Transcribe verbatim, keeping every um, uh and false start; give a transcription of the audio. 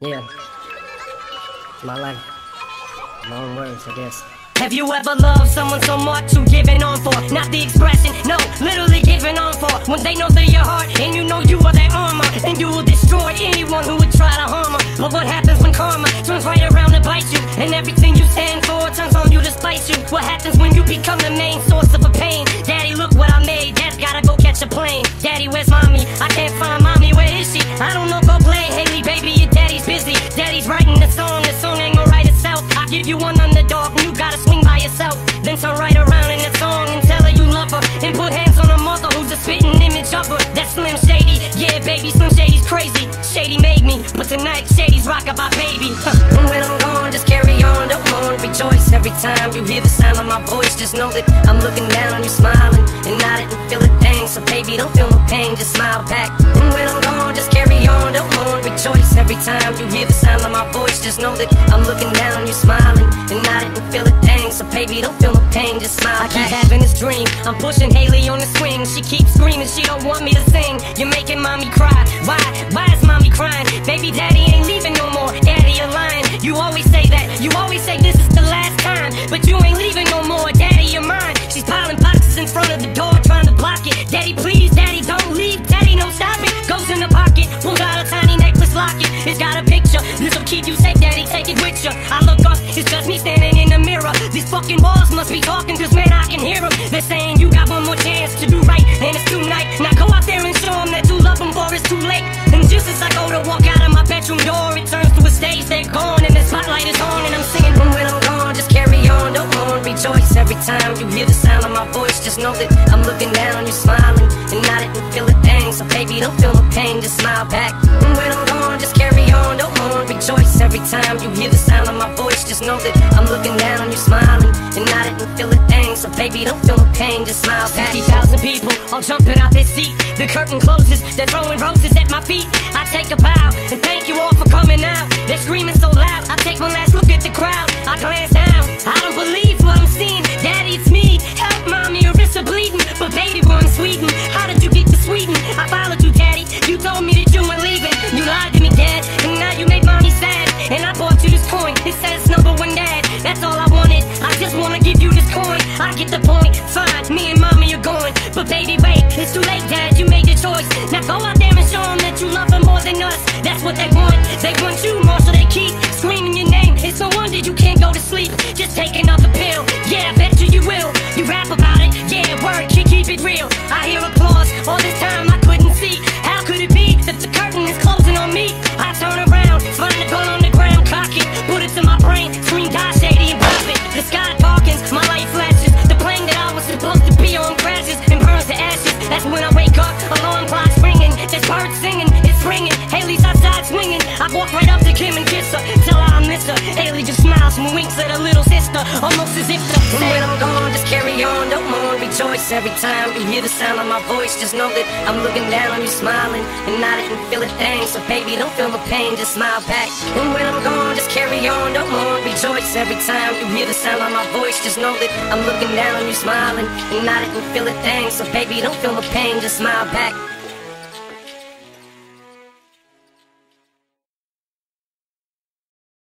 Yeah. My life. Long words, I guess. Have you ever loved someone so much you giving on for? Not the expression, no, literally giving on for. When they know they're your heart and you know you are their armor, then you will destroy anyone who would try to harm her. But what happens when karma turns right around to bite you, and everything you stand for turns on you to spite you? What happens when you become the main source of a pain? Daddy, look what I made, Dad's gotta go catch a plane. Daddy, where's mommy? I can't find mommy, where is she? I don't know, go play Haley, baby, your daddy's busy. Daddy's writing a song, the song ain't gonna write itself. I give you one underdog, you gotta swing by yourself. Then turn right around in the song and tell her you love her, and put hands on a mother who's a spitting image of her. That's Slim Shady, yeah baby, Slim Shady's crazy. Shady made me, but tonight Shady's rockin' my baby. Huh. And when I'm gone, just carry on, don't mourn, rejoice. Every time you hear the sound of my voice, just know that I'm looking down on you, smiling, and I didn't feel a thing. So baby, don't feel my pain, just smile back. And when I'm gone, just carry on, don't mourn, rejoice. Every time you hear the sound of my voice, just know that I'm looking down on you, smiling, and I didn't feel a thing. So baby, don't feel my pain, just smile back. I keep having this dream, I'm pushing Haley on the swing. She keeps screaming, she don't want me to sing. You're making mommy cry, why? Why is mommy crying? Baby, daddy ain't leaving no more, daddy, you're lying. You always say that, you always say this is the last time, but you ain't leaving no more, daddy, you're mine. She's piling boxes in front of the door, trying to block it. Daddy, please, daddy, don't leave, daddy, no stop it. Goes in the pocket, pulls out a tiny necklace locket. It's got a picture, this'll keep you safe, daddy, take it with you. I look up, it's just me standing in the mirror. These fucking walls must be talking, cause man, I can hear them. They're saying you got one more chance to do right, and it's tonight. Now go out there and show them that you love them, for it's too late. And just as I go to walk out of my bedroom door, it turns to a stage, they're gone, and the spotlight is on, and I'm singing. And when I'm gone, just carry on, don't mourn, rejoice. Every time you hear the sound of my voice, just know that I'm looking down on you, smiling, and I didn't feel a thing. So baby, don't feel my pain, just smile back. And when I'm gone, just carry on, don't mourn, rejoice. Every time you hear the sound of my voice, just know that I'm looking down on you, smiling, and I didn't feel a thing. So baby, don't feel my pain, just smile back. fifty thousand people all jumping out their seat. The curtain closes, they're throwing roses at my feet. I take a bow and thank you all for coming out. They're screaming so loud, I take one last look at the crowd. I glance down, I don't believe what I'm seeing. Daddy, it's me, help mommy, your wrists are bleeding. But baby, boy, I'm Sweden, how did you get to Sweden? I followed you, daddy, you told me that you were leaving. You lied to me, dad, and now you made mommy sad. And I bought you this coin, it says number one dad. That's all I wanted, I just wanna give you this coin. I get the point, fine, me and mommy are going. But baby, wait, it's too late, dad, you made your choice. Now go out there and show them that you love them more than us. That's what they want, they want you more, so they keep screaming your name. It's no wonder you can't go to sleep, just take another pill. Yeah, I bet you you will, you rap about it, yeah, word, you keep it real. I hear applause, all this time I couldn't see. How could it be that the curtain is closing on me? I turn around, find a gun on the ground, cock it, put it to my brain, scream, die, Shady, and pop it. The sky darkens, my light flashes, the plane that I was supposed to be on crashes and burns to ashes. That's when I wake up, alarm clock's ringing, there's birds singing, it's ringing. Haley's outside swinging, I walk right up to Kim and kiss her, tell her I miss her. Haley just smiles and winks at her little sister, almost as if to say, when I'm gone, just carry on, don't mourn, rejoice. Every time you hear the sound of my voice, just know that I'm looking down on you, smiling, and I didn't feel a thing. So baby, don't feel my pain, just smile back. And when I'm gone, just carry on, don't mourn, rejoice. Every time you hear the sound of my voice, just know that I'm looking down on you, smiling, and I didn't feel a thing. So baby, don't feel my pain, just smile back.